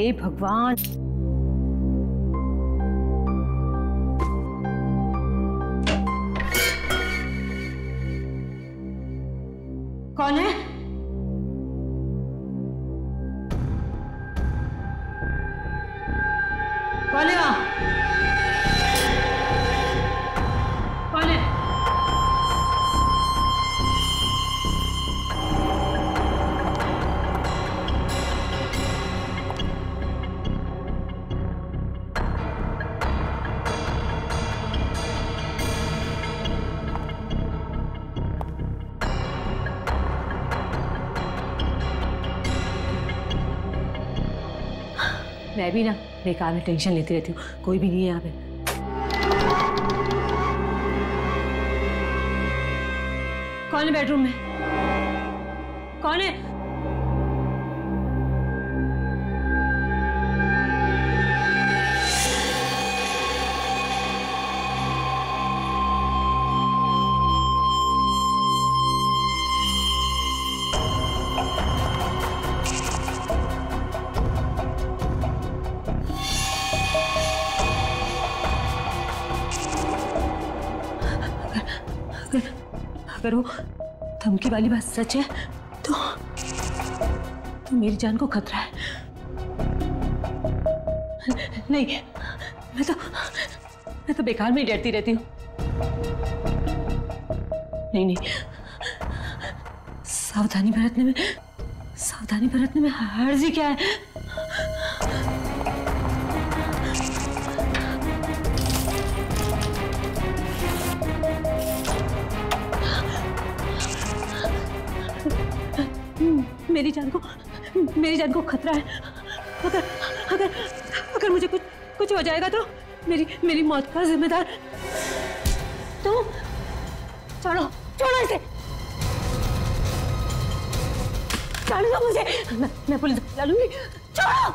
हे भगवान। कौन है? कौन है वहां? कौन है? मैं भी ना बेकार में टेंशन लेती रहती हूँ, कोई भी नहीं है यहाँ पे। कौन है बेडरूम में? कौन है? अगर वो धमकी वाली बात सच है तो मेरी जान को खतरा है। नहीं, मैं तो बेकार में ही डरती रहती हूँ। नहीं, सावधानी बरतने में हर्जी क्या है? मेरी जान को खतरा है। अगर मुझे कुछ हो जाएगा तो मेरी मौत का जिम्मेदार तुम। छोड़ो इसे, छोड़ दो मुझे। मैं पुलिस बुला लूंगी। छोड़ो।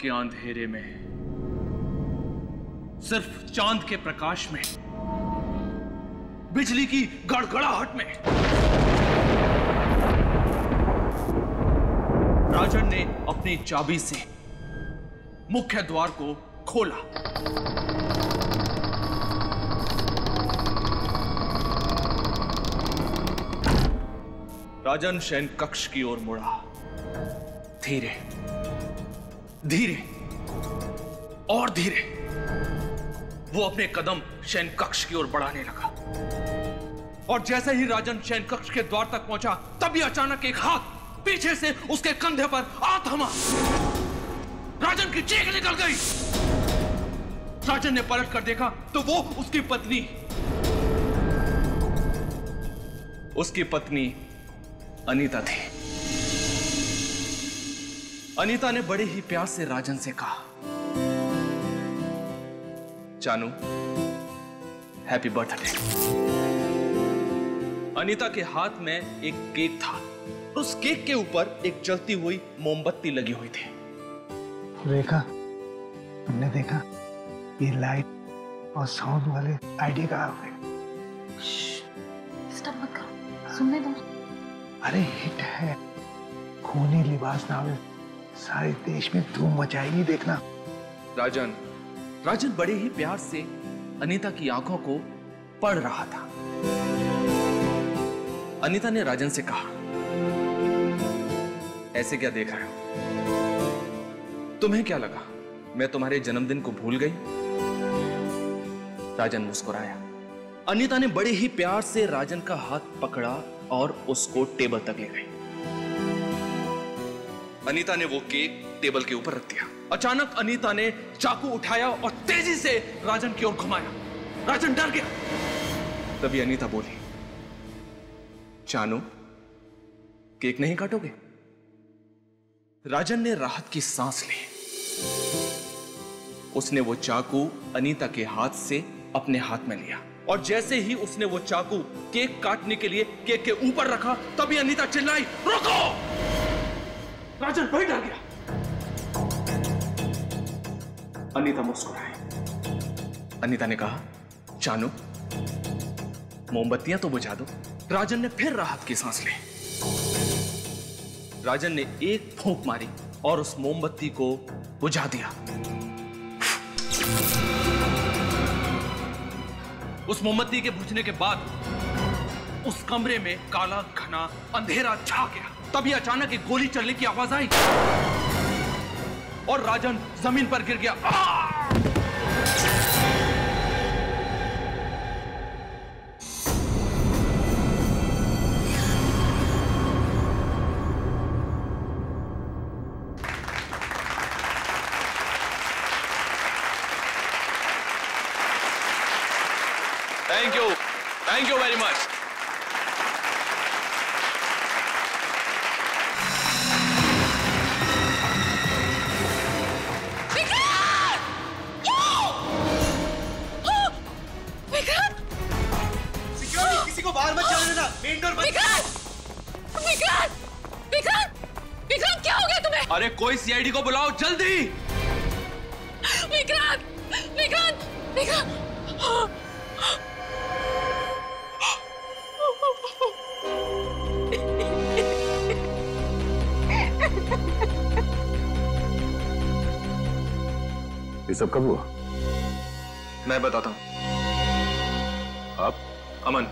के अंधेरे में सिर्फ चांद के प्रकाश में, बिजली की गड़गड़ाहट में राजन ने अपनी चाबी से मुख्य द्वार को खोला। राजन शयन कक्ष की ओर मुड़ा, धीरे धीरे और धीरे वो अपने कदम शयन कक्ष की ओर बढ़ाने लगा। और जैसे ही राजन शयन कक्ष के द्वार तक पहुंचा, तभी अचानक एक हाथ पीछे से उसके कंधे पर आ थमा। राजन की चीख निकल गई। राजन ने पलट कर देखा तो वो उसकी पत्नी अनीता थी। अनीता ने बड़े ही प्यार से राजन से कहा, चानू हैप्पी बर्थडे। अनीता के हाथ में एक केक था। उस केक के ऊपर एक जलती हुई मोमबत्ती लगी हुई थी। रेखा, तुमने देखा ये लाइट और साउंड वाले आईडी कहाँ हुए? स्टॉप मत करो, सुनने दो। अरे हिट है, खूनी लिबास नावल सारे देश में धूम मचाएगी, देखना। राजन बड़े ही प्यार से अनीता की आंखों को पढ़ रहा था। अनीता ने राजन से कहा, ऐसे क्या देख रहे हो? तुम्हें क्या लगा मैं तुम्हारे जन्मदिन को भूल गई? राजन मुस्कुराया। अनीता ने बड़े ही प्यार से राजन का हाथ पकड़ा और उसको टेबल तक ले गई। अनीता ने वो केक टेबल के ऊपर रख दिया। अचानक अनीता ने चाकू उठाया और तेजी से राजन की ओर घुमाया। राजन डर गया। तभी अनीता बोली, चानू केक नहीं काटोगे? राजन ने राहत की सांस ली। उसने वो चाकू अनीता के हाथ से अपने हाथ में लिया और जैसे ही उसने वो चाकू केक काटने के लिए केक के ऊपर रखा तभी अनीता चिल्लाई, रुको! राजन वहीं डर गया। अनीता मुस्कुराई। अनीता ने कहा, जानू मोमबत्तियां तो बुझा दो। राजन ने फिर राहत की सांस ली। राजन ने एक फूंक मारी और उस मोमबत्ती को बुझा दिया। उस मोमबत्ती के बुझने के बाद उस कमरे में काला घना अंधेरा छा गया। तभी अचानक एक गोली चलने की आवाज आई और राजन जमीन पर गिर गया। Thank you very much. Vikrant! You! Oh! Vikrant! Security, किसी को बाहर मत जाने देना। Main door बंद। Vikrant! Vikrant! Vikrant! Vikrant क्या हो गया तुम्हें? अरे कोई CID को बुलाओ जल्दी। Vikrant! Vikrant! Vikrant! ये सब कब हुआ? मैं बताता हूं। आप? अमन,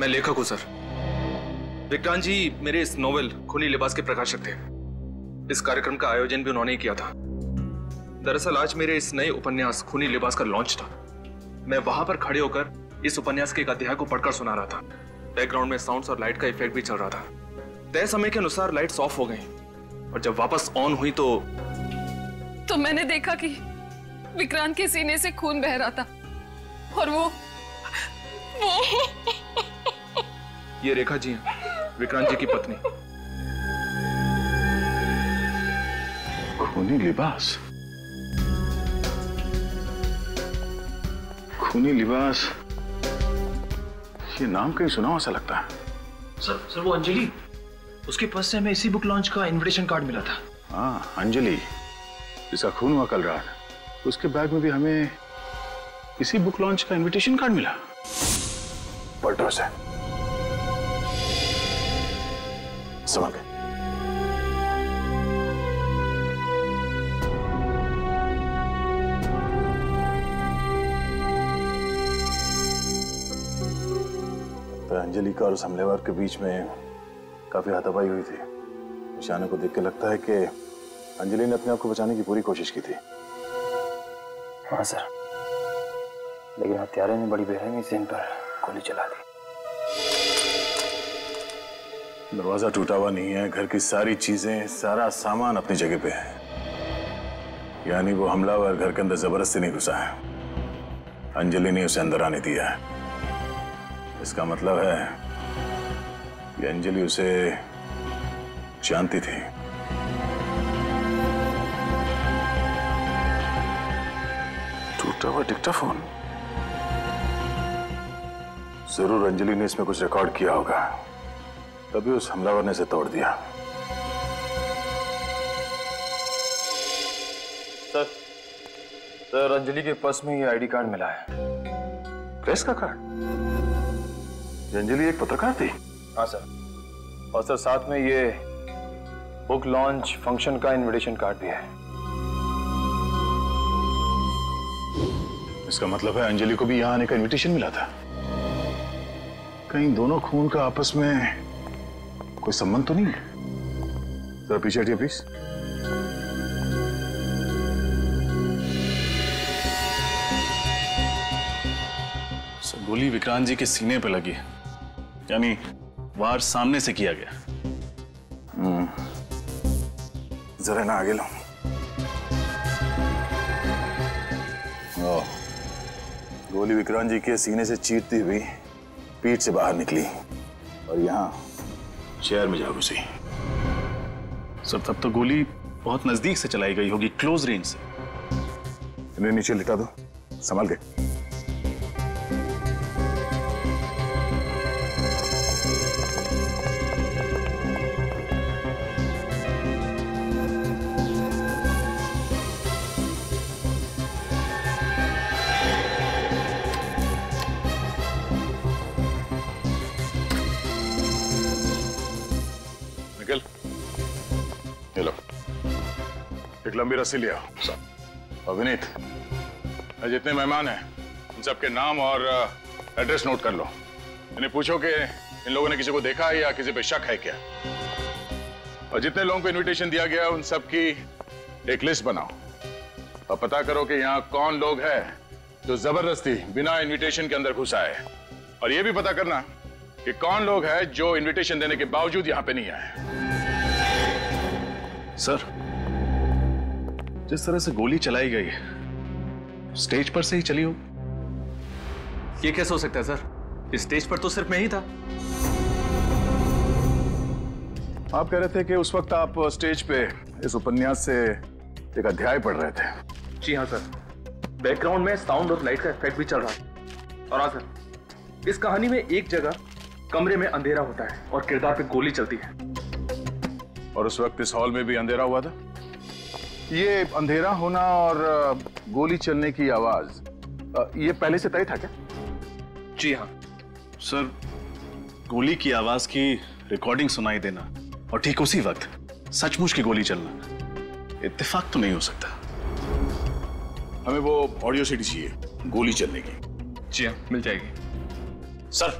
मैं लेखक हूं सर। विक्रांत जी मेरे इस नोवेल खुनी लिबास के प्रकाशक थे। इस कार्यक्रम का आयोजन भी उन्होंने ही किया था। दरअसल आज मेरे इस नए उपन्यास खुनी लिबास का लॉन्च था। मैं वहां पर खड़े होकर इस उपन्यास के एक अध्याय को पढ़कर सुना रहा था। बैकग्राउंड में साउंड्स और लाइट का इफेक्ट भी चल रहा था। तय समय के अनुसार लाइट्स ऑफ हो गई और जब वापस ऑन हुई तो मैंने देखा कि विक्रांत के सीने से खून बह रहा था और वो ये रेखा जी हैं, विक्रांत जी की पत्नी। खूनी लिबास ये नाम कहीं सुना हुआ सा लगता है। सर वो अंजलि, उसके पास से हमें इसी बुक लॉन्च का इनविटेशन कार्ड मिला था। हाँ अंजलि जिसका खून हुआ कल रात, उसके बैग में भी हमें इसी बुक लॉन्च का इनविटेशन कार्ड मिला। पलटो से समझ गए। तो अंजलि का और उस हमलेवार के बीच में काफी हाथापाई हुई थी। निशाने को देख के लगता है कि अंजलि ने अपने आप को बचाने की पूरी कोशिश की थी। हाँ सर, लेकिन हत्यारे ने बड़ी बेरहमी से इन पर गोली चला दी। दरवाजा टूटा हुआ नहीं है, घर की सारी चीजें सारा सामान अपनी जगह पे है, यानी वो हमलावर घर के अंदर जबरदस्ती नहीं घुसा है। अंजलि ने उसे अंदर आने दिया है। इसका मतलब है कि अंजलि उसे जानती थी। डिक्टाफोन, जरूर अंजलि ने इसमें कुछ रिकॉर्ड किया होगा, तभी उस हमलावर ने इसे तोड़ दिया। सर अंजलि के पर्स में ये आईडी कार्ड मिला है। प्रेस का कार्ड? अंजलि एक पत्रकार थी। हाँ सर, और सर साथ में ये बुक लॉन्च फंक्शन का इनविटेशन कार्ड भी है। इसका मतलब है अंजलि को भी यहाँ आने का इनविटेशन मिला था। कहीं दोनों खून का आपस में कोई संबंध तो नहीं है? जरा पीछे हटिए प्लीज। सर गोली विक्रांत जी के सीने पर लगी है, यानी वार सामने से किया गया। जरा ना आगे लो। गोली विक्रांत जी के सीने से चीरती हुई पीठ से बाहर निकली और यहाँ शहर में जा घुसी। सर तब तो गोली बहुत नजदीक से चलाई गई होगी, क्लोज रेंज से। इन्हें नीचे लिटा दो, संभाल के। लंबी रस्सी लिया अभिनीत, जितने मेहमान हैं उन सबके नाम और एड्रेस नोट कर लो। इन्हें पूछो कि इन लोगों ने किसी को देखा है या किसी पे शक है क्या, और जितने लोगों को इनविटेशन दिया गया उन सब की एक लिस्ट बनाओ और पता करो कि यहाँ कौन लोग हैं जो जबरदस्ती बिना इनविटेशन के अंदर घुसा है, और यह भी पता करना कि कौन लोग हैं जो इन्विटेशन देने के बावजूद यहाँ पे नहीं आए। सर, जिस तरह से गोली चलाई गई स्टेज पर से ही चली हो। ये कैसे हो सकता है सर? इस स्टेज पर तो सिर्फ मैं ही था। आप कह रहे थे कि उस वक्त आप स्टेज पे इस उपन्यास से एक अध्याय पढ़ रहे थे। जी हाँ सर, बैकग्राउंड में साउंड और लाइट का इफेक्ट भी चल रहा है। और हाँ सर, इस कहानी में एक जगह कमरे में अंधेरा होता है और किरदार पे गोली चलती है। और उस वक्त इस हॉल में भी अंधेरा हुआ था। ये अंधेरा होना और गोली चलने की आवाज ये पहले से तय था क्या? जी हाँ सर, गोली की आवाज की रिकॉर्डिंग सुनाई देना और ठीक उसी वक्त सचमुच की गोली चलना इत्तेफाक तो नहीं हो सकता। हमें वो ऑडियो सीडी चाहिए गोली चलने की। जी हाँ, मिल जाएगी सर।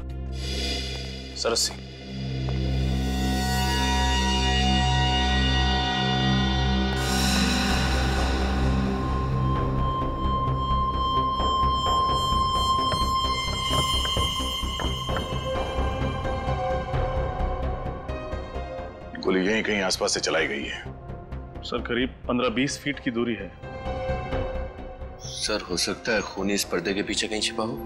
सरस सिंह यहीं कहीं आसपास से चलाई गई है सर, करीब 15-20 फीट की दूरी है सर। हो सकता है खूनी इस पर्दे के पीछे कहीं छिपा हो।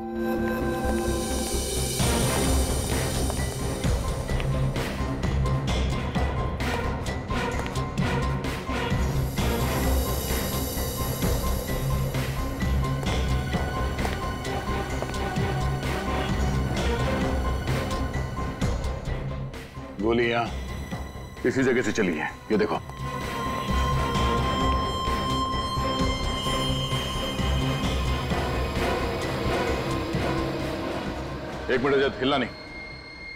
गोलियां इसी जगह से चली है, ये देखो। एक मिनट जब, हिलना नहीं,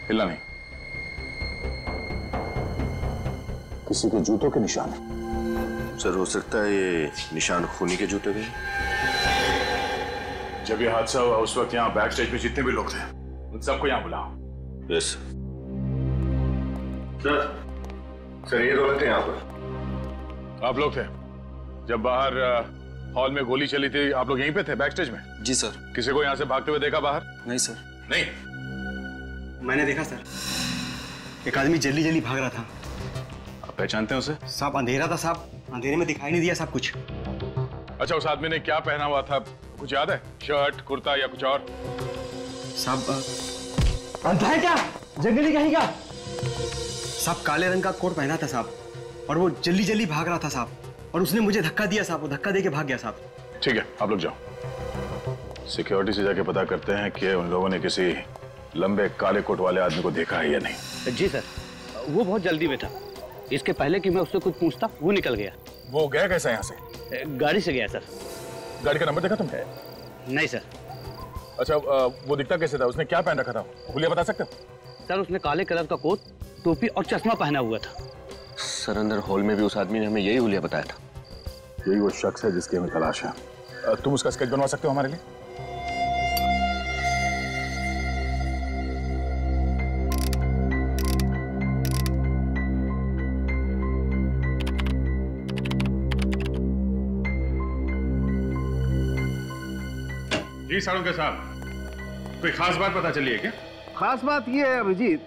हिलना नहीं। किसी के जूतों के निशान सर, हो सकता है ये निशान खूनी के जूते के। जब ये हादसा हुआ उस वक्त यहाँ बैक स्टेज में जितने भी लोग थे उन सबको यहाँ बुलाओ। Yes sir. सर ये लोग थे यहाँ पर? आप लोग थे जब बाहर हॉल में गोली चली थी? आप लोग यहीं पे थे बैक स्टेज में? जी सर। किसी को यहाँ से भागते हुए देखा बाहर? नहीं सर। नहीं, मैंने देखा सर, एक आदमी जल्दी जल्दी भाग रहा था। आप पहचानते हैं उसे? साहब अंधेरा था साहब, अंधेरे में दिखाई नहीं दिया साहब कुछ। अच्छा, उस आदमी ने क्या पहना हुआ था कुछ याद है? शर्ट, कुर्ता या कुछ और? साहब अंधा है क्या, जंगली कहीं का? साहब काले रंग का कोट पहना था साहब, और वो जल्दी जल्दी भाग रहा था साहब, और उसने मुझे धक्का दिया साहब, वो धक्का देके भाग गया साहब। ठीक है, आप लोग जाओ, सिक्योरिटी से जाके पता करते हैं कि उन लोगों ने किसी लंबे काले कोट वाले आदमी को देखा है या नहीं। जी सर, वो बहुत जल्दी में था, इसके पहले कि मैं उससे कुछ पूछता वो निकल गया। वो गया कैसा यहाँ से? गाड़ी से गया सर। गाड़ी का नंबर देखा तुमने? नहीं सर। अच्छा, वो दिखता कैसे था, उसने क्या पहन रखा था, भूलिया बता सकते हो? सर उसने काले कलर का कोट, टोपी और चश्मा पहना हुआ था सर। अंदर हॉल में भी उस आदमी ने हमें यही हुलिया बताया था। यही वो शख्स है जिसकी हमें तलाश है। तुम उसका स्केच बनवा सकते हो हमारे लिए? जी सारुंगे साहब, कोई खास बात पता चली है क्या? खास बात यह है अभिजीत,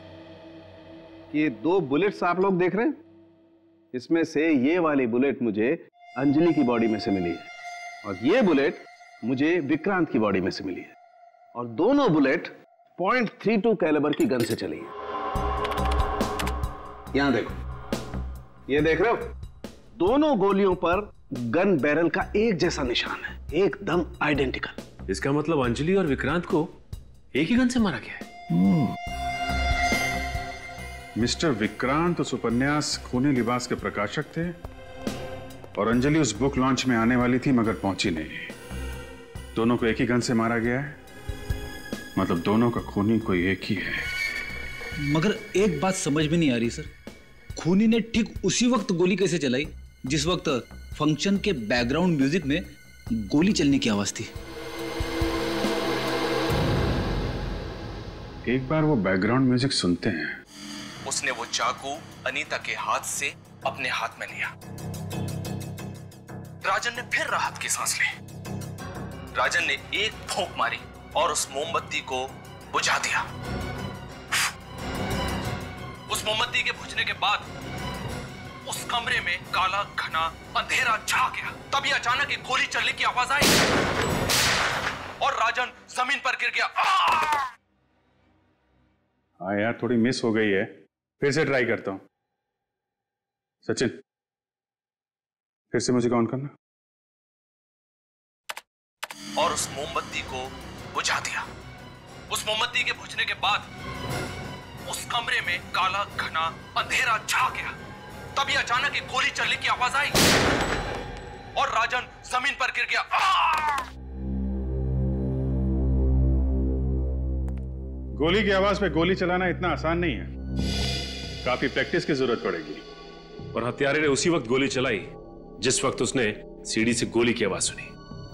ये 2 बुलेट्स आप लोग देख रहे हैं, इसमें से ये वाली बुलेट मुझे अंजलि की बॉडी में से मिली है, और ये बुलेट मुझे विक्रांत की बॉडी में से मिली है, और दोनों बुलेट .32 कैलिबर की गन से चली है। यहां देखो, ये देख रहे हो, दोनों गोलियों पर गन बैरल का एक जैसा निशान है। एकदम आइडेंटिकल। इसका मतलब अंजलि और विक्रांत को एक ही गन से मारा गया है। मिस्टर विक्रांत उपन्यास खूनी लिबास के प्रकाशक थे और अंजलि उस बुक लॉन्च में आने वाली थी मगर पहुंची नहीं। दोनों को एक ही गन से मारा गया है, मतलब दोनों का खूनी कोई एक ही है। मगर एक बात समझ में नहीं आ रही सर, खूनी ने ठीक उसी वक्त गोली कैसे चलाई जिस वक्त फंक्शन के बैकग्राउंड म्यूजिक में गोली चलने की आवाज थी। एक बार वो बैकग्राउंड म्यूजिक सुनते हैं। उसने वो चाकू अनीता के हाथ से अपने हाथ में लिया। राजन ने फिर राहत की सांस ली। राजन ने एक फूंक मारी और उस मोमबत्ती को बुझा दिया। उस मोमबत्ती के बुझने के बाद उस कमरे में काला घना अंधेरा छा गया। तभी अचानक एक गोली चलने की आवाज आई और राजन जमीन पर गिर गया। हाँ यार, थोड़ी मिस हो गई है, फिर से ट्राई करता हूं। सचिन, फिर से मुझे ऑन करना। और उस मोमबत्ती को बुझा दिया। उस मोमबत्ती के बुझने के बाद उस कमरे में काला घना अंधेरा छा गया। तभी अचानक एक गोली चलने की आवाज आई और राजन जमीन पर गिर गया। गोली की आवाज पे गोली चलाना इतना आसान नहीं है, काफी प्रैक्टिस की जरूरत पड़ेगी। और हत्यारे ने उसी वक्त गोली चलाई जिस वक्त उसने सीढ़ी से गोली की आवाज सुनी।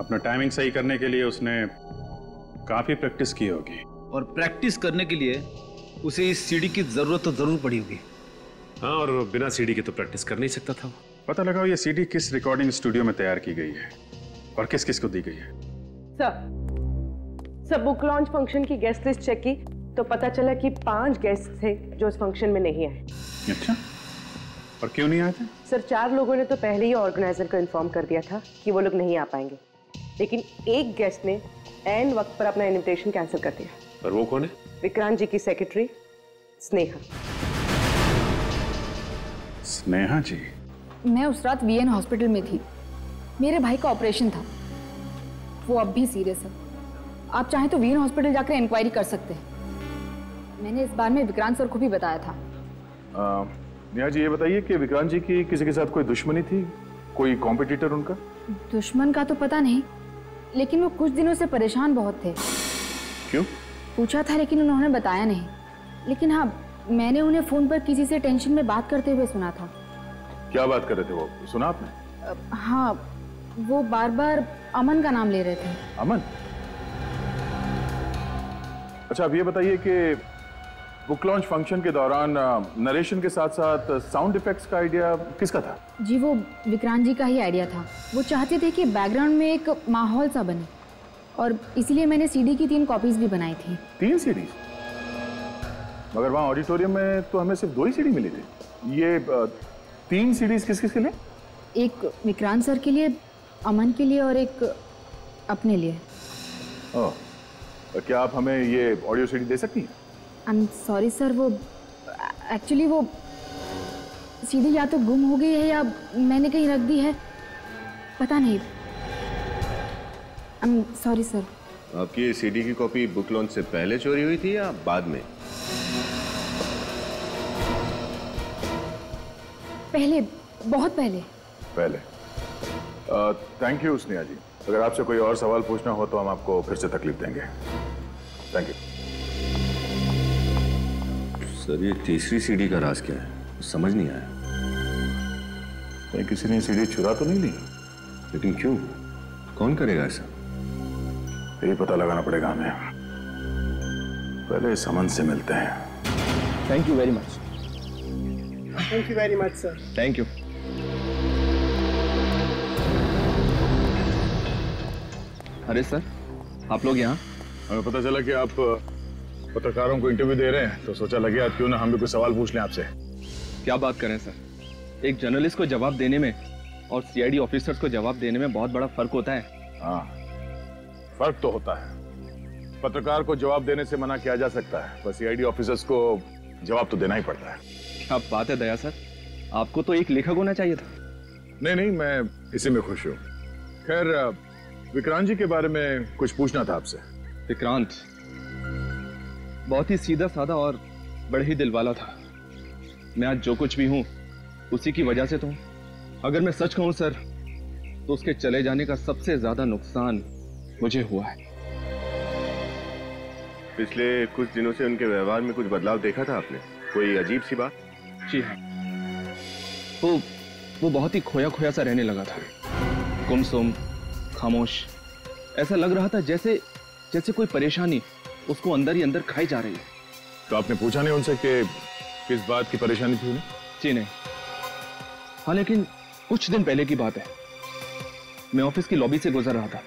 अपना टाइमिंग सही करने के लिए उसने काफी प्रैक्टिस की होगी, और प्रैक्टिस करने के लिए उसे इस सीढ़ी की जरूरत तो जरूर पड़ी होगी। हाँ, और बिना सीडी के तो प्रैक्टिस कर नहीं सकता था। पता लगाओ ये सीडी किस रिकॉर्डिंग स्टूडियो में तैयार की गई है और किस किस को दी गई है। सर, बुक लॉन्च फंक्शन की गेस्ट लिस्ट चेक की तो पता चला कि 5 गेस्ट थे जो उस फंक्शन में नहीं आए। अच्छा, और क्यों नहीं आए थे? सर, 4 लोगों ने तो पहले ही ऑर्गेनाइजर को इन्फॉर्म कर दिया था कि वो लोग नहीं आ पाएंगे, लेकिन एक गेस्ट ने एन वक्त पर अपना इन्विटेशन कैंसिल कर दिया। और वो कौन है? विक्रांत जी की सेक्रेटरी स्नेहा। स्नेहा जी, मैं उस रात वीएन हॉस्पिटल में थी। मेरे भाई का ऑपरेशन था, वो अब भी सीरियस है। आप चाहें तो वीएन हॉस्पिटल जाकर इंक्वायरी कर सकते हैं। मैंने इस बारे में विक्रांत सर को भी बताया था। नेहा जी, ये बताइए कि विक्रांत जी की किसी के साथ कोई दुश्मनी थी? कोई कॉम्पिटिटर उनका? दुश्मन का तो पता नहीं, लेकिन वो कुछ दिनों से परेशान बहुत थे। क्यों? पूछा था लेकिन उन्होंने बताया नहीं। लेकिन हाँ, मैंने उन्हें फोन पर किसी से टेंशन में बात करते हुए सुना था। क्या बात कर रहे थे वो, सुना आपने? हाँ, वो बार बार अमन का नाम ले रहे थे। अमन? अच्छा, अब ये बताइए कि बुक लॉन्च फंक्शन के दौरान नरेशन के साथ साथ साउंड इफेक्ट्स का आइडिया किसका था? जी, वो विक्रांत जी का ही आइडिया था। वो चाहते थे कि बैकग्राउंड में एक माहौल सा बने, और इसीलिए मैंने सीडी की 3 कॉपीज भी बनाई थी। 3 सीडी? मगर वहाँ ऑडिटोरियम में तो हमें सिर्फ 2 ही सीडी मिली थी। ये 3 सीडीज किस किस के लिए? एक विक्रांत सर के लिए, अमन के लिए और एक अपने लिए। क्या आप हमें ये ऑडियो सीडी दे सकती हैं? आई एम सॉरी सर, वो एक्चुअली वो सीडी या तो गुम हो गई है या मैंने कहीं रख दी है, पता नहीं। I am sorry sir. आपकी ये सीडी की कॉपी बुक लॉन्च से पहले चोरी हुई थी या बाद में? पहले, बहुत पहले। Thank you Sneha ji. अगर आपसे कोई और सवाल पूछना हो तो हम आपको फिर से तकलीफ देंगे। Thank you sir. ये तीसरी सीडी का राज क्या है, समझ नहीं आया। तो किसी ने सीडी चुरा तो नहीं ली? लेकिन क्यों, कौन करेगा ऐसा? यही पता लगाना पड़ेगा हमें। पहले समन से मिलते हैं। Thank you very much. Thank you very much, sir. Thank you. अरे सर, आप लोग यहाँ? हमें पता चला कि आप पत्रकारों को इंटरव्यू दे रहे हैं, तो सोचा लगे आज क्यों ना हम भी कुछ सवाल पूछ लें आपसे। क्या बात करें सर, एक जर्नलिस्ट को जवाब देने में और सीआईडी ऑफिसर्स को जवाब देने में बहुत बड़ा फर्क होता है। हाँ, फर्क तो होता है। पत्रकार को जवाब देने से मना किया जा सकता है, पर सीआईडी ऑफिसर्स को जवाब तो देना ही पड़ता है। क्या बात है दया सर, आपको तो एक लेखक होना चाहिए था। नहीं, मैं इसी में खुश हूँ। खैर, विक्रांत जी के बारे में कुछ पूछना था आपसे। विक्रांत बहुत ही सीधा साधा और बड़े ही दिल वाला था। मैं आज जो कुछ भी हूँ उसी की वजह से तो हूँ। अगर मैं सच कहूँ सर तो उसके चले जाने का सबसे ज्यादा नुकसान मुझे हुआ है। पिछले कुछ दिनों से उनके व्यवहार में कुछ बदलाव देखा था आपने? कोई अजीब सी बात? जी हाँ, वो बहुत ही खोया खोया सा रहने लगा था। गुमसुम, खामोश, ऐसा लग रहा था जैसे जैसे कोई परेशानी उसको अंदर ही अंदर खाई जा रही है। तो आपने पूछा नहीं उनसे कि किस बात की परेशानी थी उन्हें? जी नहीं। हाँ, लेकिन कुछ दिन पहले की बात है, मैं ऑफिस की लॉबी से गुजर रहा था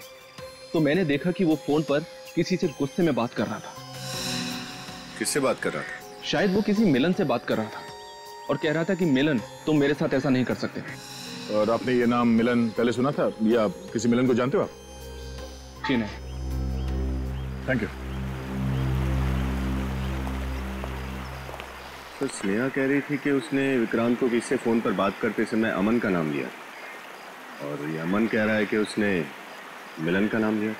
तो मैंने देखा कि वो फोन पर किसी से गुस्से में बात कर रहा था। किससे बात कर रहा था? शायद वो किसी मिलन से बात कर रहा था और कह रहा था कि मिलन, तुम मेरे साथ ऐसा नहीं कर सकते। और आपने ये नाम मिलन पहले सुना था या किसी मिलन को जानते हो आप? जी नहीं। Thank you. तो स्नेहा कह रही थी कि उसने विक्रांत को किससे फोन पर बात करते समय अमन का नाम लिया और ये अमन कह रहा है कि उसने मिलन का नाम लिया।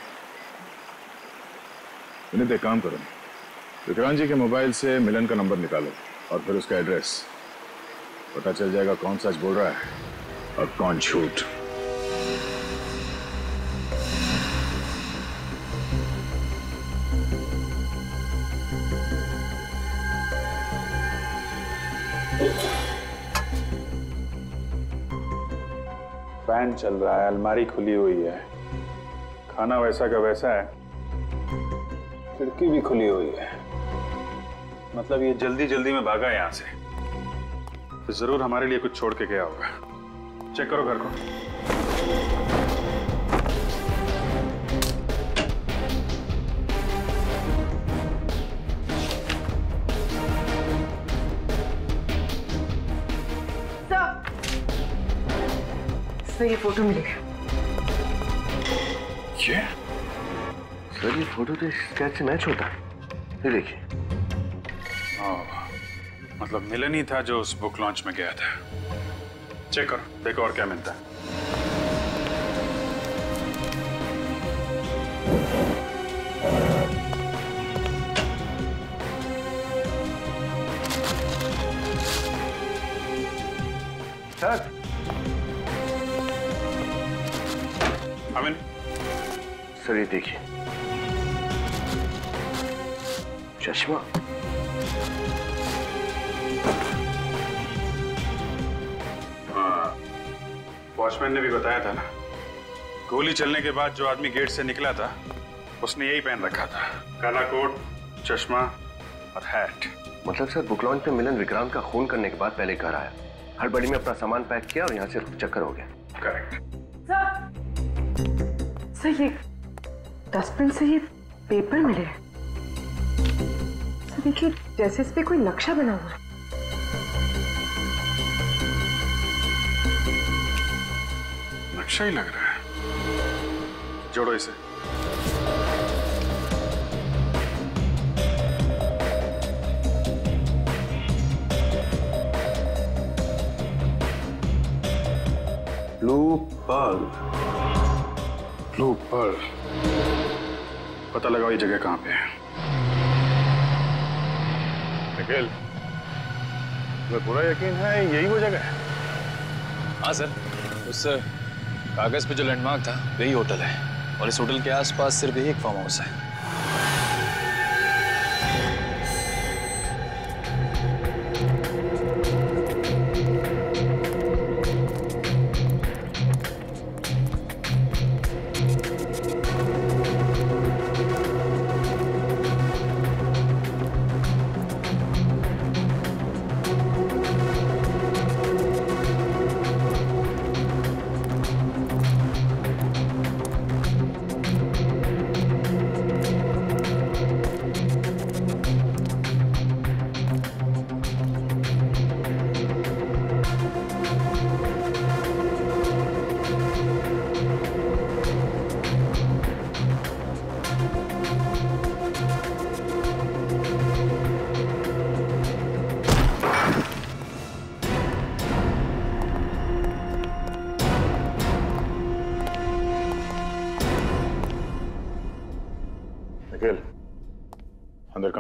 इन्हें एक काम करो, विक्रांत जी के मोबाइल से मिलन का नंबर निकालो और फिर उसका एड्रेस। पता चल जाएगा कौन सच बोल रहा है और कौन झूठ। फैन चल रहा है, अलमारी खुली हुई है, खाना वैसा का वैसा है, खिड़की भी खुली हुई है। मतलब ये जल्दी जल्दी में भागा यहाँ से, तो जरूर हमारे लिए कुछ छोड़ के गया होगा। चेक करो घर को। सर ये फोटो मिल गया। सर ये फोटो तो स्केच से मैच होता है, ये देखिए। मतलब मिलन ही था जो उस बुक लॉन्च में गया था। चेक करो, देखो और क्या मिलता है। सर अमिन, सर ये देखिए चश्मा। हाँ, वॉचमैन ने भी बताया था ना, गोली चलने के बाद जो आदमी गेट से निकला था उसने यही पहन रखा था, काला कोट, चश्मा और हैट। मतलब सर बुक लॉन्च पे मिलन विक्रांत का खून करने के बाद पहले घर आया, हड़बड़ी में अपना सामान पैक किया और यहाँ से चक्कर हो गया। करेक्ट। सर ये डस्टबिन से ये पेपर मिले हैं। देखिए जैसे इस पे कोई नक्शा बना हुआ है। नक्शा ही लग रहा है, जोड़ो इसे। Blue pearl, blue pearl. पता लगाओ ये जगह कहाँ पे है। निखिल, तुम्हें पूरा यकीन है यही वो जगह है? हाँ सर, उस कागज पे जो लैंडमार्क था वही होटल है और इस होटल के आसपास सिर्फ एक फार्म हाउस है।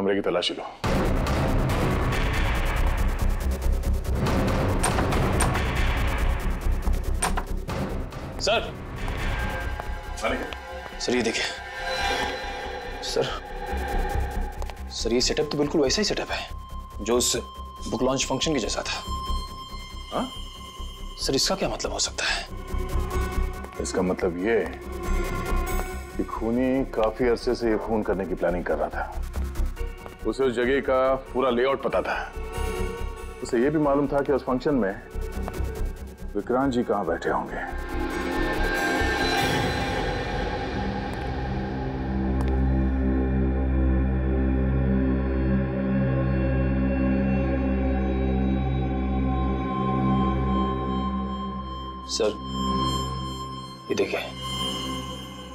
कमरे की तलाशी लो। सर, सर ये देखिए सर, सर ये सेटअप तो बिल्कुल वैसा ही सेटअप है जो उस बुक लॉन्च फंक्शन के जैसा था। हाँ सर, इसका क्या मतलब हो सकता है? इसका मतलब ये कि खूनी काफी अरसे से ये खून करने की प्लानिंग कर रहा था। उसे उस जगह का पूरा लेआउट पता था। उसे ये भी मालूम था कि उस फंक्शन में विक्रांत जी कहाँ बैठे होंगे। सर ये देखिए,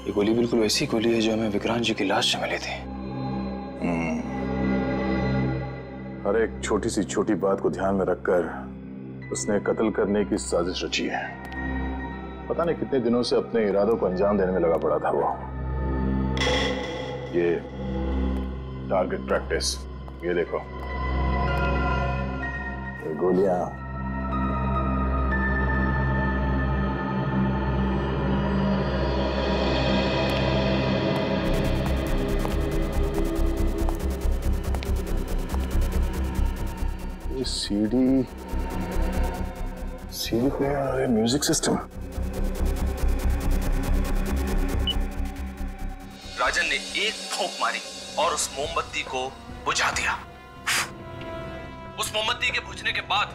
ये गोली बिल्कुल वैसी गोली है जो हमें विक्रांत जी की लाश में मिली थी। हर एक छोटी सी छोटी बात को ध्यान में रखकर उसने कत्ल करने की साजिश रची है। पता नहीं कितने दिनों से अपने इरादों को अंजाम देने में लगा पड़ा था वो। ये टारगेट प्रैक्टिस, ये देखो ये गोलियां। सीडी प्लेयर और म्यूजिक सिस्टम। राजन ने एक फूंक मारी और उस मोमबत्ती को बुझा दिया। उस मोमबत्ती के बुझने के बाद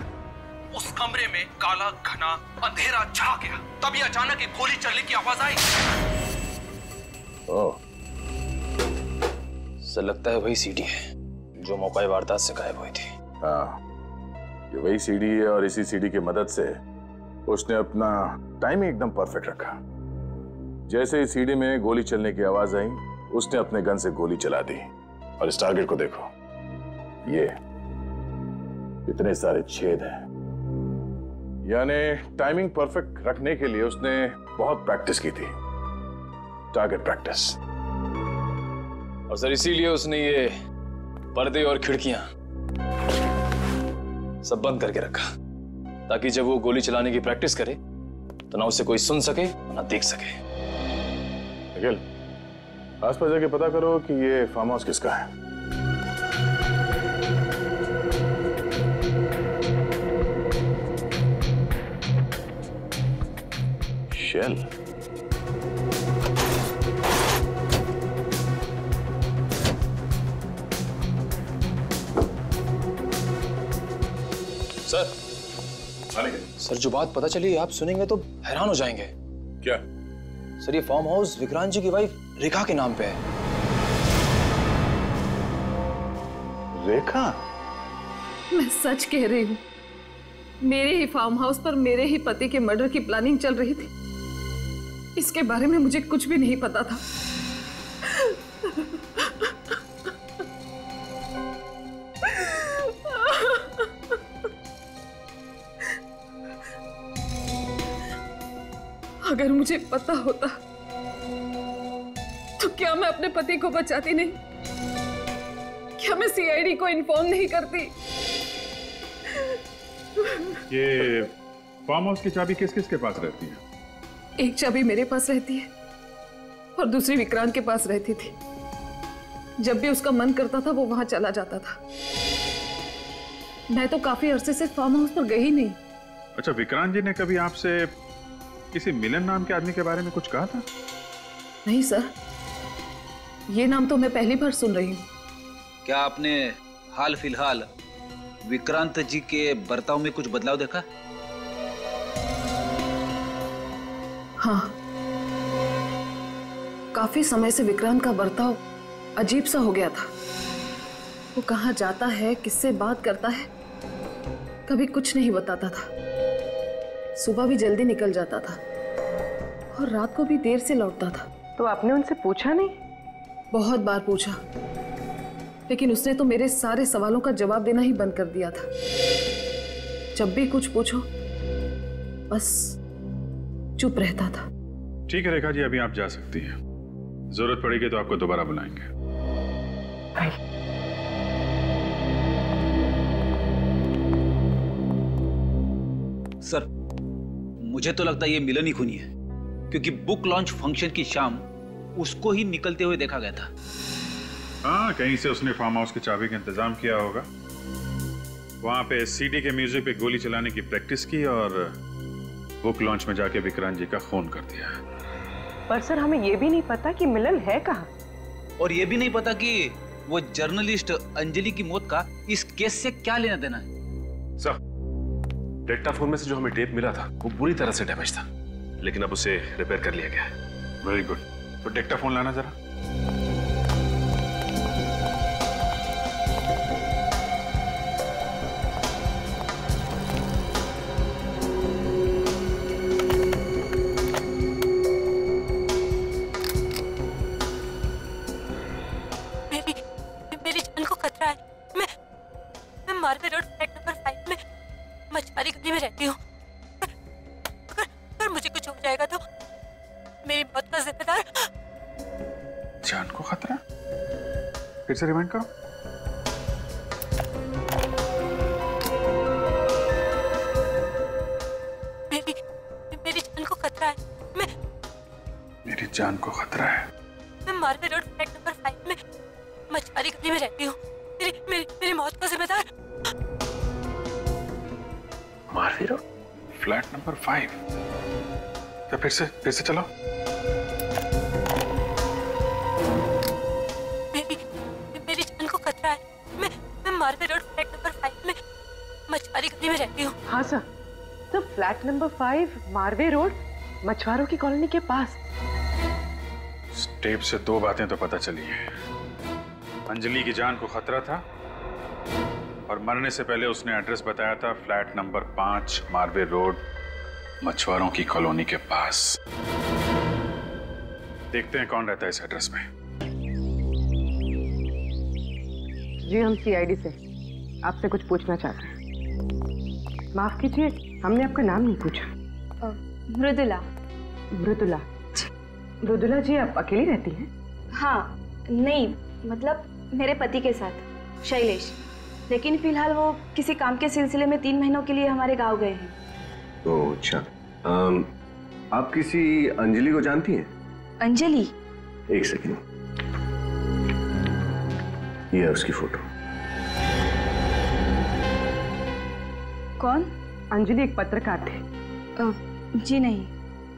उस कमरे में काला घना अंधेरा छा गया। तभी अचानक एक गोली चलने की आवाज आई। ओह, सर लगता है वही सीडी है जो मौके वारदात से गायब हुई थी। हाँ, ये वही सीडी है और इसी सीडी की मदद से उसने अपना टाइम एकदम परफेक्ट रखा। जैसे ही सीडी में गोली चलने की आवाज आई, उसने अपने गन से गोली चला दी। और इस टारगेट को देखो, ये इतने सारे छेद हैं। यानी टाइमिंग परफेक्ट रखने के लिए उसने बहुत प्रैक्टिस की थी, टारगेट प्रैक्टिस। और सर इसीलिए उसने ये पर्दे और खिड़कियां सब बंद करके रखा, ताकि जब वो गोली चलाने की प्रैक्टिस करे तो ना उसे कोई सुन सके ना देख सके। अखिल, आसपास जाके पता करो कि ये फार्म हाउस किसका है। शेल, सर जो बात पता चली आप सुनेंगे तो हैरान हो जाएंगे। क्या? सर ये फार्म हाउस विक्रांत जी की वाइफ रेखा के नाम पे है। रेखा? मैं सच कह रही हूँ, मेरे ही फार्म हाउस पर मेरे ही पति के मर्डर की प्लानिंग चल रही थी। इसके बारे में मुझे कुछ भी नहीं पता था। अगर मुझे पता होता तो क्या मैं अपने पति को बचाती नहीं? क्या मैं सीआईडी को इन्फॉर्म नहीं करती? ये फार्म हाउस की चाबी किस किस के पास रहती है? एक चाबी मेरे पास रहती है और दूसरी विक्रांत के पास रहती थी। जब भी उसका मन करता था वो वहां चला जाता था। मैं तो काफी अरसे से फार्म हाउस पर गई ही नहीं। अच्छा, विक्रांत जी ने कभी आपसे किसी मिलन नाम के आदमी के बारे में कुछ कहा था? नहीं सर, ये नाम तो मैं पहली बार सुन रही हूँ। क्या आपने हाल फिलहाल विक्रांत जी के बर्ताव में कुछ बदलाव देखा? हाँ, काफी समय से विक्रांत का बर्ताव अजीब सा हो गया था। वो कहाँ जाता है, किससे बात करता है, कभी कुछ नहीं बताता था। सुबह भी जल्दी निकल जाता था और रात को भी देर से लौटता था। तो आपने उनसे पूछा नहीं? बहुत बार पूछा, लेकिन उसने तो मेरे सारे सवालों का जवाब देना ही बंद कर दिया था। जब भी कुछ पूछो बस चुप रहता था। ठीक है रेखा जी, अभी आप जा सकती हैं। जरूरत पड़ेगी तो आपको दोबारा बुलाएंगे। सर, मुझे तो लगता है ये मिलन ही खूनी है, क्योंकि बुक लॉन्च फंक्शन की शाम उसको ही निकलते हुए देखा गया था। हाँ, कहीं से उसने फार्म हाउस की चाबी का इंतजाम किया होगा, वहाँ पे सीडी के म्यूजिक पे गोली चलाने की प्रैक्टिस की और बुक लॉन्च में जाके विक्रांत जी का खून कर दिया। पर सर, हमें ये भी नहीं पता कि मिलन है कहाँ, और ये भी नहीं पता कि वो जर्नलिस्ट अंजलि की मौत का इस केस से क्या लेना देना है। सर, डेक्टाफोन में से जो हमें टेप मिला था वो बुरी तरह से डैमेज था, लेकिन अब उसे रिपेयर कर लिया गया है। Very good. तो डेक्टाफोन लाना जरा। मार्वे रोड फ्लैट नंबर 5 में मछुआरी गली में रहती हूँ। अगर मुझे कुछ हो जाएगा तो मेरी मौत का जिम्मेदार जान को खतरा। फिर से रिमाइंड करो। मेरी जान को खतरा है। मेरी जान को खतरा है। मैं मार्वे रोड फ्लैट नंबर 5 में मछुआरी गली में रहती हूँ। मेरी मौत का जिम्मेदार मार्वी रोड फ्लैट नंबर 5। तो फिर से चलो। मेरी जान को खतरा है। मैं मार्वी रोड फ्लैट नंबर 5 में मछुआरी गली में रहती हूँ। हाँ सर, तो फ्लैट नंबर 5 मार्वे रोड मछुआरों की कॉलोनी के पास। स्टेप से 2 बातें तो पता चली है। अंजलि की जान को खतरा था और मरने से पहले उसने एड्रेस बताया था, फ्लैट नंबर 5 मार्वे रोड मछुआरों की कॉलोनी के पास। देखते हैं कौन रहता है इस एड्रेस में। जी, हम CID से आपसे कुछ पूछना चाहते हैं। माफ कीजिए, हमने आपका नाम नहीं पूछा। मृदुला। मृदुला। मृदुला जी, आप अकेली रहती हैं? हाँ, नहीं, मतलब मेरे पति के साथ, शैलेश, लेकिन फिलहाल वो किसी काम के सिलसिले में 3 महीनों के लिए हमारे गांव गए हैं। ओह अच्छा। आप किसी अंजलि को जानती हैं? अंजलि? एक सेकंड, ये है उसकी फोटो। कौन? अंजलि एक पत्रकार थे। जी नहीं,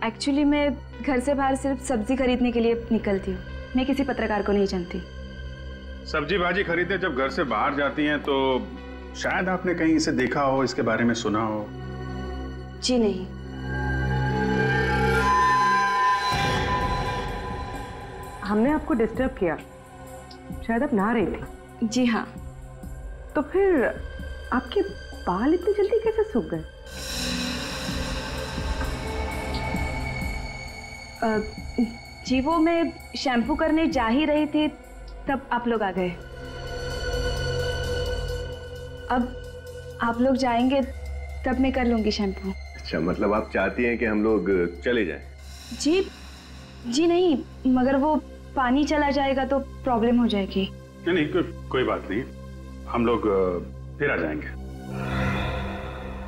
एक्चुअली मैं घर से बाहर सिर्फ सब्जी खरीदने के लिए निकलती हूँ, मैं किसी पत्रकार को नहीं जानती। सब्जी भाजी खरीदने जब घर से बाहर जाती हैं तो शायद आपने कहीं इसे देखा हो, इसके बारे में सुना हो। जी नहीं। हमने आपको डिस्टर्ब किया, शायद आप नहा रही थी। जी हाँ। तो फिर आपके बाल इतनी जल्दी कैसे सूख गए? जी वो मैं शैम्पू करने जा ही रही थी, तब आप लोग आ गए। अब आप लोग जाएंगे तब मैं कर लूंगी शैम्पू। अच्छा, मतलब आप चाहती हैं कि हम लोग चले जाएं? जी जी नहीं, मगर वो पानी चला जाएगा तो प्रॉब्लम हो जाएगी। नहीं, कोई बात नहीं, हम लोग फिर आ जाएंगे।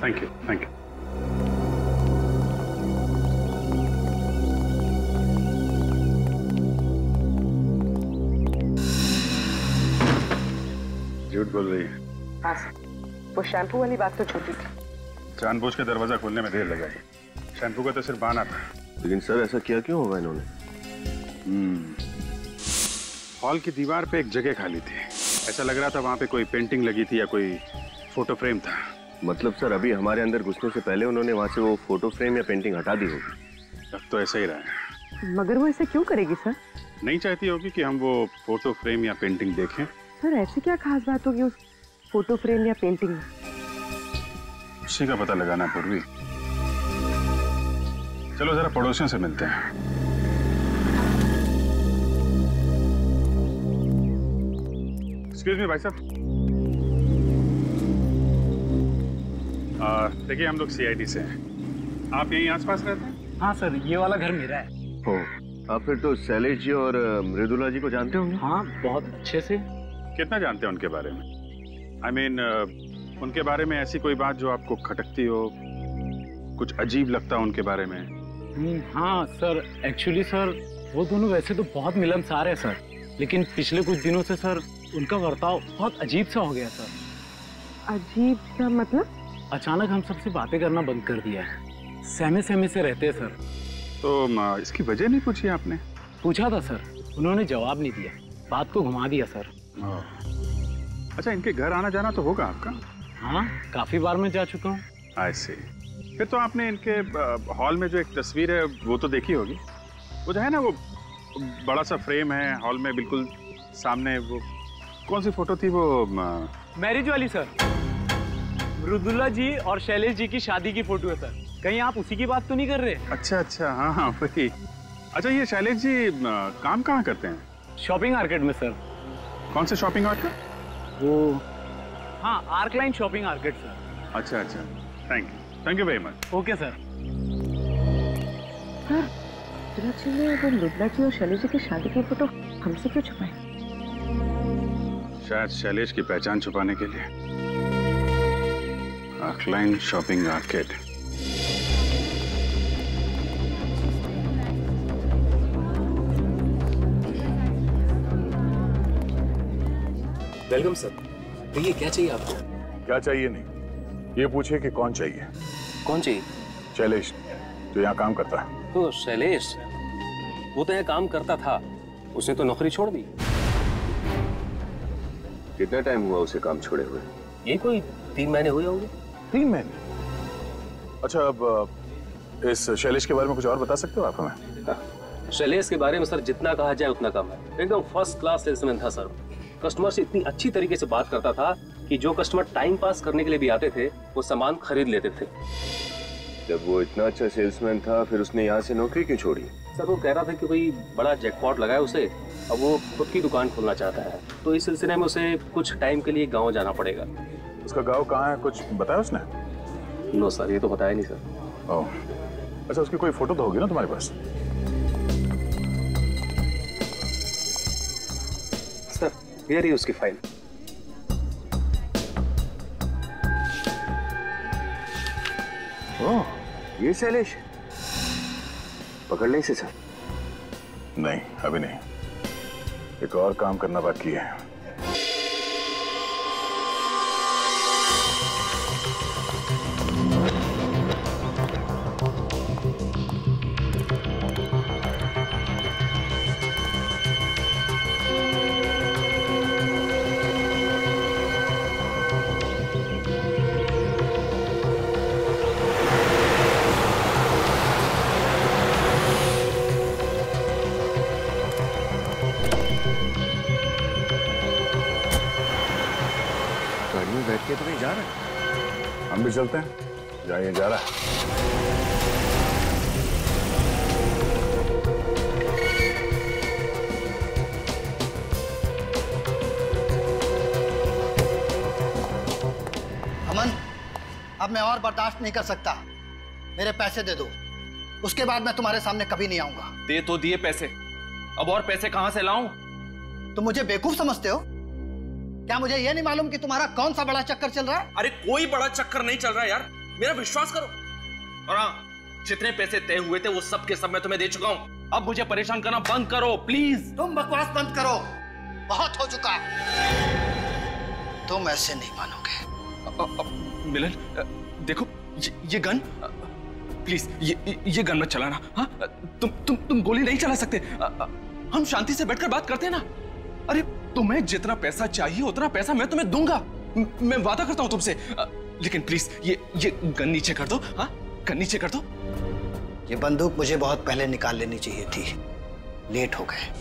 Thank you. Thank you. बोल रही है। हाँ सर, वो शैम्पू वाली बात तो छोटी थी। जानबूझ के दरवाजा खोलने में देर लगाई। शैम्पू का तो सिर्फ बहाना था। लेकिन सर, ऐसा किया क्यों होगा इन्होंने? हॉल की दीवार पे एक जगह खाली थी, ऐसा लग रहा था वहाँ पे कोई पेंटिंग लगी थी या कोई फोटो फ्रेम था। मतलब सर, अभी हमारे अंदर घुसने से पहले उन्होंने वहाँ से वो फोटो फ्रेम या पेंटिंग हटा दी होगी। अब तो ऐसा ही रहा है। मगर वो ऐसा क्यों करेगी सर? नहीं चाहती होगी कि हम वो फोटो फ्रेम या पेंटिंग देखें। सर, ऐसी क्या खास बात होगी उस फोटो फ्रेम या पेंटिंग में? उसी का पता लगाना पूर्वी। चलो जरा पड़ोसियों से मिलते हैं। एक्सक्यूज मी भाई साहब, देखिए हम लोग CID से हैं। आप यहीं आसपास रहते हैं? हाँ सर, ये वाला घर मेरा है। आप फिर तो शैलेश जी और मृदुला जी को जानते होंगे? हाँ, बहुत अच्छे से। कितना जानते हैं उनके बारे में? I mean, उनके बारे में ऐसी कोई बात जो आपको खटकती हो, कुछ अजीब लगता है उनके बारे में। हाँ सर, एक्चुअली सर वो दोनों वैसे तो बहुत मिलनसार है सर, लेकिन पिछले कुछ दिनों से सर उनका बर्ताव बहुत अजीब सा हो गया सर। अजीब सा मतलब? अचानक हम सबसे बातें करना बंद कर दिया है, सहमे सहमे से रहते हैं सर। तो इसकी वजह नहीं पूछी आपने? पूछा था सर, उन्होंने जवाब नहीं दिया, बात को घुमा दिया सर। अच्छा, इनके घर आना जाना तो होगा आपका? हाँ, काफी बार मैं जा चुका हूँ। ऐसे फिर तो आपने इनके हॉल में जो एक तस्वीर है वो तो देखी होगी। वो जो है ना वो बड़ा सा फ्रेम है हॉल में बिल्कुल सामने, वो कौन सी फोटो थी वो? मैरिज वाली सर, मृदुला जी और शैलेश जी की शादी की फोटो है सर। कहीं आप उसी की बात तो नहीं कर रहे? अच्छा अच्छा, हाँ हाँ वही। अच्छा, ये शैलेश जी काम कहाँ करते हैं? शॉपिंग मार्केट में सर। कौन से शॉपिंग मार्केट? वो हाँ, आर्कलाइन शॉपिंग मार्केट सर। अच्छा अच्छा, thank you very much. Okay sir. Sir, सुरक्षा ने वो मृदुला जी और शैलेश जी की शादी की फोटो हमसे क्यों छुपाई? शायद शैलेश की पहचान छुपाने के लिए। आर्कलाइन शॉपिंग मार्केट। Welcome sir. ये क्या चाहिए आपको? क्या चाहिए नहीं, ये पूछिए कि कौन चाहिए। कौन चाहिए? शैलेश, जो यहाँ काम करता है। तो शैलेश वो तो यहाँ काम करता था, उसने तो नौकरी छोड़ दी। कितना टाइम हुआ उसे काम छोड़े हुए? ये कोई 3 महीने हुए होंगे। 3 महीने? अच्छा, अब इस शैलेश के बारे में कुछ और बता सकते हो आप हमें? शैलेश के बारे में सर जितना कहा जाए उतना कम है। एकदम फर्स्ट क्लास सेल्समैन था सर। कस्टमर से इतनी अच्छी तरीके से बात करता था कि जो कस्टमर टाइम पास करने के लिए भी आते थे वो सामान खरीद लेते थे। जब वो इतना अच्छा सेल्समैन था फिर उसने यहाँ से नौकरी क्यों छोड़ी? सर वो कह रहा था कि कोई बड़ा जैकपॉट लगाया उसे, अब वो खुद की दुकान खोलना चाहता है, तो इस सिलसिले में उसे कुछ टाइम के लिए गाँव जाना पड़ेगा। उसका गाँव कहाँ है, कुछ बताया उसने? नो सर, ये तो बताया नहीं सर। ओह अच्छा, उसकी कोई फोटो तो होगी ना तुम्हारे पास? ये रही उसकी फाइल। ओह, ये शैलेश? पकड़ लें इसे सर। नहीं अभी नहीं, एक और काम करना बाकी है। चलते हैं, जाइए। जा रहा अमन, अब मैं और बर्दाश्त नहीं कर सकता, मेरे पैसे दे दो, उसके बाद मैं तुम्हारे सामने कभी नहीं आऊंगा। दे तो दिए पैसे, अब और पैसे कहां से लाऊं? तुम मुझे बेवकूफ समझते हो क्या? मुझे ये नहीं मालूम कि तुम्हारा कौन सा बड़ा चक्कर चल रहा है? अरे कोई बड़ा चक्कर नहीं चल रहा यार, मेरा विश्वास करो। और हाँ, जितने पैसे तय हुए थे वो सब के सब मैं तुम्हें दे चुका हूँ। अब मुझे परेशान करना बंद करो प्लीज। तुम बकवास बंद करो, बहुत हो चुका। तुम ऐसे नहीं मानोगे। मिलन देखो, ये गन, प्लीज ये गन मत चलाना। हाँ तुम गोली नहीं चला सकते। हम शांति से बैठकर बात करते हैं ना। अरे तुम्हें जितना पैसा चाहिए उतना पैसा मैं तुम्हें दूंगा, मैं वादा करता हूं तुमसे। लेकिन प्लीज ये गन नीचे कर दो। हाँ, गन नीचे कर दो। ये बंदूक मुझे बहुत पहले निकाल लेनी चाहिए थी, लेट हो गए।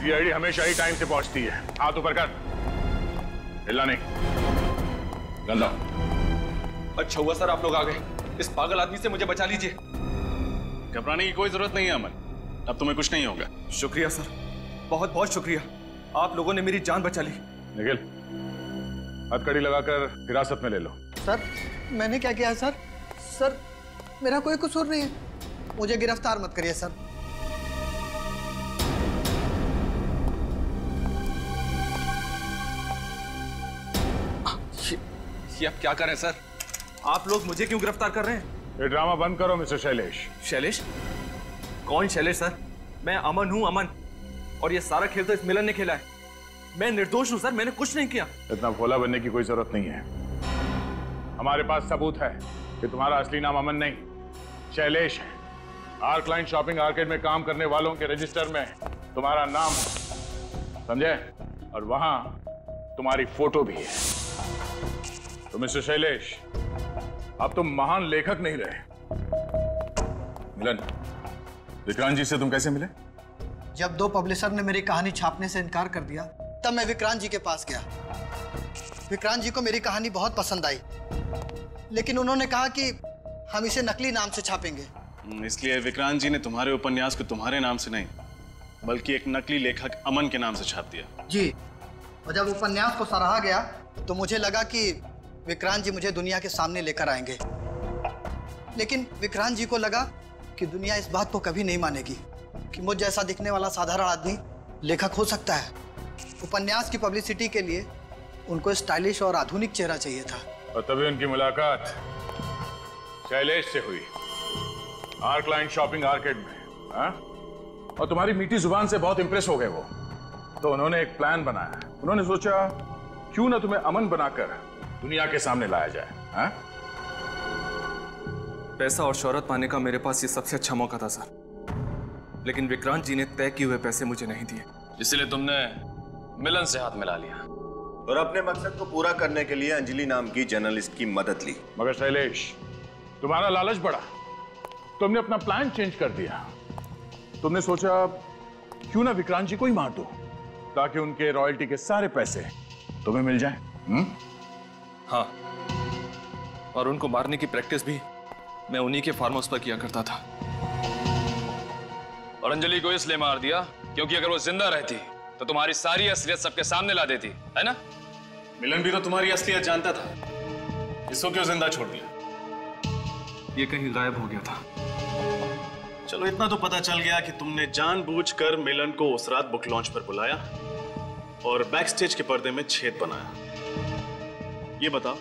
सीआईडी हमेशा ही टाइम से पहुंचती है। हाथ ऊपर कर, हिलना नहीं। गंदा। अच्छा हुआ सर आप लोग आ गए, इस पागल आदमी से मुझे बचा लीजिए। घबराने की कोई जरूरत नहीं है अमन, अब तुम्हें कुछ नहीं होगा। शुक्रिया सर, बहुत बहुत शुक्रिया, आप लोगों ने मेरी जान बचा ली। निखिल, हथकड़ी लगाकर हिरासत में ले लो। सर मैंने क्या किया है सर? सर मेरा कोई कसूर नहीं है, मुझे गिरफ्तार मत करिए सर। ये आप क्या कर रहे हैं सर? आप लोग मुझे क्यों गिरफ्तार कर रहे हैं? ये ड्रामा बंद करो मिस्टर शैलेश। शैलेश? कौन शैलेश सर? मैं अमन हूँ, अमन। और ये सारा खेल तो इस मिलन ने खेला है। मैं निर्दोष हूँ सर, मैंने कुछ नहीं किया। इतना भोला बनने की कोई जरूरत नहीं है। हमारे पास सबूत है कि तुम्हारा असली नाम अमन नहीं शैलेश है। आर्कलाइन शॉपिंग आर्केड में काम करने वालों के रजिस्टर में तुम्हारा नाम समझे, और वहां तुम्हारी फोटो भी है। तो मिस्टर शैलेश, अब तुम महान लेखक नहीं रहे। मिलन, विक्रांत जी से तुम कैसे मिले? जब दो पब्लिशर ने मेरी कहानी छापने से इनकार कर दिया, तब मैं विक्रांत जी के पास गया। विक्रांत जी को मेरी कहानी बहुत पसंद आई, लेकिन उन्होंने कहा कि हम इसे नकली नाम से छापेंगे। इसलिए विक्रांत जी ने तुम्हारे उपन्यास को तुम्हारे नाम से नहीं, बल्कि एक नकली लेखक अमन के नाम से छाप दिया। जी, और जब उपन्यास को सराहा गया तो मुझे लगा कि विक्रांत जी मुझे दुनिया के सामने लेकर आएंगे, लेकिन विक्रांत जी को लगा कि दुनिया इस बात को कभी नहीं मानेगी कि मुझ जैसा दिखने वाला साधारण आदमी लेखक हो सकता है। उपन्यास की पब्लिसिटी के लिए उनको स्टाइलिश और आधुनिक चेहरा चाहिए था, और तभी उनकी मुलाकात शैलेश से हुई आर्कलाइन शॉपिंग आर्केड में। हाँ, और तुम्हारी मीठी जुबान से बहुत इंप्रेस हो गए वो, तो उन्होंने एक प्लान बनाया। उन्होंने सोचा क्यों ना तुम्हें अमन बनाकर दुनिया के सामने लाया जाए। हाँ? पैसा और शोहरत पाने का मेरे पास ये सबसे अच्छा मौका था सर, लेकिन विक्रांत जी ने तय किए हुए पैसे मुझे नहीं दिए, इसलिए तुमने मिलन से हाथ मिला लिया और अपने मकसद को पूरा करने के लिए अंजलि नाम की जर्नलिस्ट की मदद ली। मगर शैलेश, तुम्हारा लालच बढ़ा, तुमने अपना प्लान चेंज कर दिया। तुमने सोचा क्यों ना विक्रांत जी को ही मार दो, ताकि उनके रॉयल्टी के सारे पैसे तुम्हें मिल जाएं। हाँ, और उनको मारने की प्रैक्टिस भी मैं उन्हीं के फार्म हाउस पर किया करता था। और अंजलि को इसलिए मार दिया क्योंकि अगर वो जिंदा रहती तो तुम्हारी सारी असलियत सबके सामने ला देती, है ना? मिलन भी तो तुम्हारी असलियत जानता था, इसको क्यों जिंदा छोड़ दिया? ये कहीं गायब हो गया था। चलो, इतना तो पता चल गया कि तुमने जानबूझकर मिलन को उस रात बुक लॉन्च पर बुलाया और बैक स्टेज के पर्दे में छेद बनाया। ये बताओ,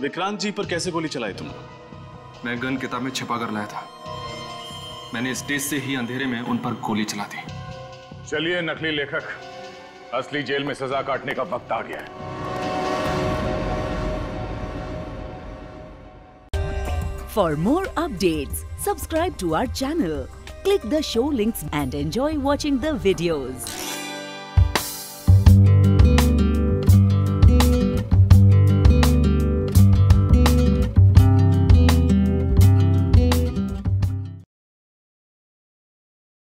विक्रांत जी पर कैसे गोली चलाई तुमने? मैं गन किताब में छिपा कर लाया था, मैंने स्टेज से ही अंधेरे में उन पर गोली चला दी। चलिए नकली लेखक, असली जेल में सजा काटने का वक्त आ गया है। For more updates, subscribe to our channel, click the show links and enjoy watching the videos.